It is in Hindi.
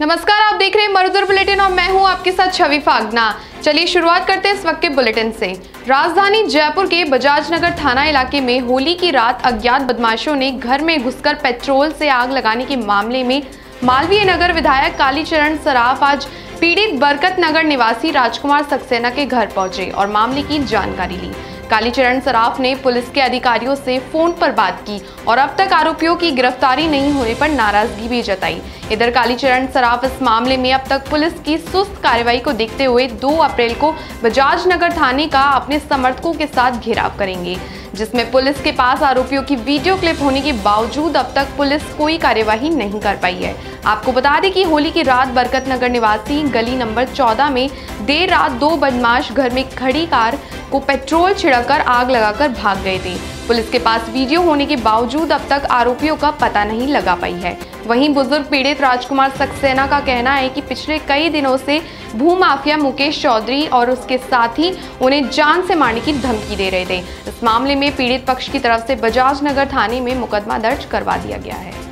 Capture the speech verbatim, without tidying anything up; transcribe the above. नमस्कार, आप देख रहे हैं मरुधर बुलेटिन और मैं हूं आपके साथ छवि फागना। चलिए शुरुआत करते हैं इस वक्त के बुलेटिन से। राजधानी जयपुर के बजाज नगर थाना इलाके में होली की रात अज्ञात बदमाशों ने घर में घुसकर पेट्रोल से आग लगाने के मामले में मालवीय नगर विधायक कालीचरण सराफ आज पीड़ित बरकत नगर निवासी राजकुमार सक्सेना के घर पहुंचे और मामले की जानकारी ली। कालीचरण सराफ ने पुलिस के अधिकारियों से फोन पर बात की और अब तक आरोपियों की गिरफ्तारी नहीं होने पर नाराजगी भी जताई। इधर कालीचरण सराफ इस मामले में अब तक पुलिस की सुस्त कार्रवाई को देखते हुए दो अप्रैल को बजाज नगर थाने का अपने समर्थकों के साथ घेराव करेंगे, जिसमें पुलिस के पास आरोपियों की वीडियो क्लिप होने के बावजूद अब तक पुलिस कोई कार्यवाही नहीं कर पाई है। आपको बता दें कि होली की रात बरकत नगर निवासी गली नंबर चौदह में देर रात दो बदमाश घर में खड़ी कार को पेट्रोल छिड़ककर आग लगाकर भाग गए थे। पुलिस के पास वीडियो होने के बावजूद अब तक आरोपियों का पता नहीं लगा पाई है। वहीं बुजुर्ग पीड़ित राजकुमार सक्सेना का कहना है कि पिछले कई दिनों से भूमाफिया मुकेश चौधरी और उसके साथी उन्हें जान से मारने की धमकी दे रहे थे। इस मामले में पीड़ित पक्ष की तरफ से बजाज नगर थाने में मुकदमा दर्ज करवा दिया गया है।